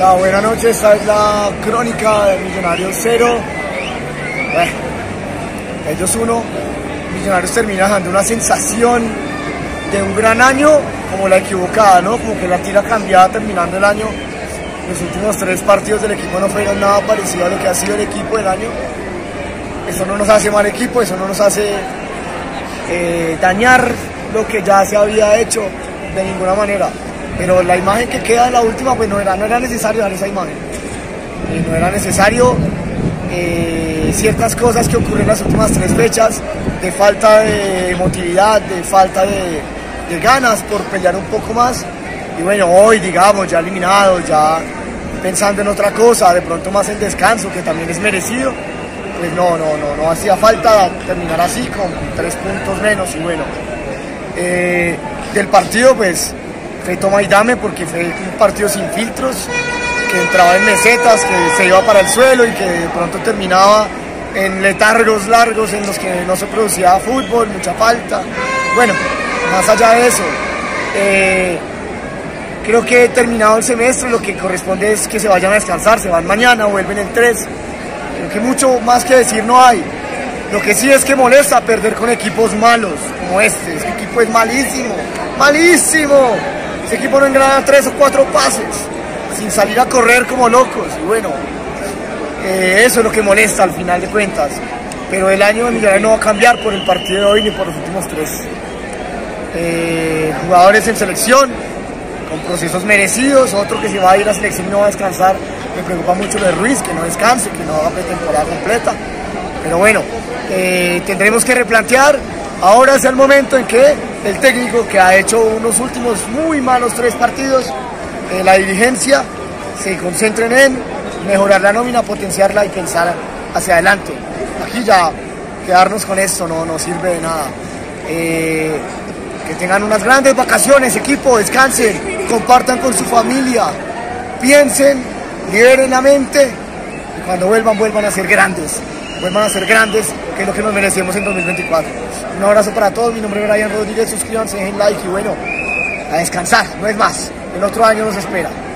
Hola, buenas noches, esta es la crónica de Millonarios 0. Ellos 1, Millonarios termina dejando una sensación de un gran año, como la equivocada, ¿no? Como que la tira cambiada terminando el año. Los últimos 3 partidos del equipo no fueron nada parecido a lo que ha sido el equipo del año. Eso no nos hace mal equipo, eso no nos hace dañar lo que ya se había hecho de ninguna manera. Pero la imagen que queda de la última, pues no era necesario dar esa imagen. No era necesario ciertas cosas que ocurren en las últimas 3 fechas, de falta de emotividad, de falta de ganas por pelear un poco más. Y bueno, hoy, digamos, ya eliminados, ya pensando en otra cosa, de pronto más el descanso, que también es merecido, pues no hacía falta terminar así, con 3 puntos menos. Y bueno, del partido, pues, fue toma y dame, porque fue un partido sin filtros, que entraba en mesetas, que se iba para el suelo y que de pronto terminaba en letargos largos en los que no se producía fútbol, mucha falta. Bueno, más allá de eso, creo que terminado el semestre lo que corresponde es que se vayan a descansar, se van mañana, vuelven el 3. Creo que mucho más que decir no hay. Lo que sí es que molesta perder con equipos malos como este. Este equipo es malísimo, malísimo. Ese equipo no engrana 3 o 4 pases sin salir a correr como locos. Y bueno, eso es lo que molesta al final de cuentas. Pero el año de Millonarios no va a cambiar por el partido de hoy ni por los últimos 3. Jugadores en selección, con procesos merecidos. Otro que se va a ir a selección y no va a descansar. Me preocupa mucho lo de Ruiz, que no descanse, que no haga pretemporada completa. Pero bueno, tendremos que replantear. Ahora es el momento en que el técnico, que ha hecho unos últimos muy malos 3 partidos, la dirigencia, se concentren en mejorar la nómina, potenciarla y pensar hacia adelante. Aquí ya quedarnos con esto no sirve de nada. Que tengan unas grandes vacaciones, equipo, descansen, compartan con su familia, piensen, liberen la mente y cuando vuelvan a ser grandes. Vuelvan a ser grandes, que es lo que nos merecemos en 2024. Un abrazo para todos, mi nombre es Brian Rodríguez, suscríbanse, dejen like y bueno, a descansar, no es más, el otro año nos espera.